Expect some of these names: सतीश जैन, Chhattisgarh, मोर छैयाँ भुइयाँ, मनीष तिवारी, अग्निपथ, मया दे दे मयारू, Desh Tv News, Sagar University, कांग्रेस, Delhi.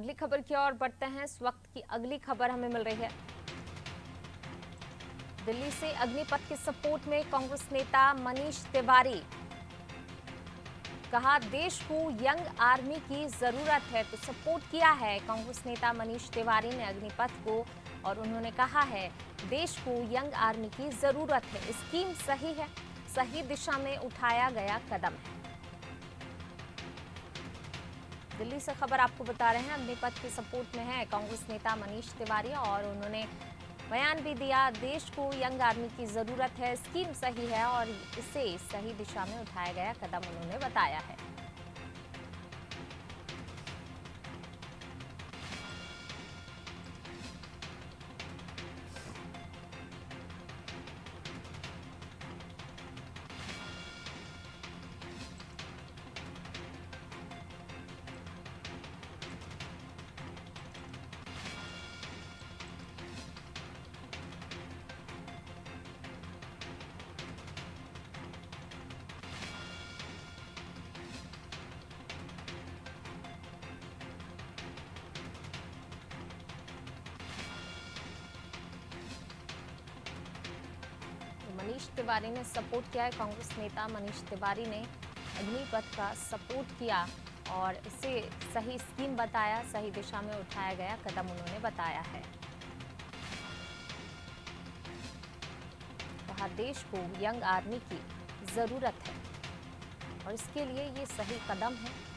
अगली खबर की ओर बढ़ते हैं। इस वक्त की अगली खबर हमें मिल रही है दिल्ली से। अग्निपथ के सपोर्ट में कांग्रेस नेता मनीष तिवारी, कहा देश को यंग आर्मी की जरूरत है तो सपोर्ट किया है। कांग्रेस नेता मनीष तिवारी ने अग्निपथ को और उन्होंने कहा है देश को यंग आर्मी की जरूरत है, स्कीम सही है, सही दिशा में उठाया गया कदम है। दिल्ली से खबर आपको बता रहे हैं, अग्निपथ के सपोर्ट में है कांग्रेस नेता मनीष तिवारी और उन्होंने बयान भी दिया देश को यंग आर्मी की जरूरत है, स्कीम सही है और इसे सही दिशा में उठाया गया कदम उन्होंने बताया है। मनीष तिवारी ने सपोर्ट किया है, कांग्रेस नेता मनीष तिवारी ने अग्निपथ का सपोर्ट किया और इसे सही स्कीम बताया, सही दिशा में उठाया गया कदम उन्होंने बताया है। कहा देश को यंग आर्मी की जरूरत है और इसके लिए ये सही कदम है।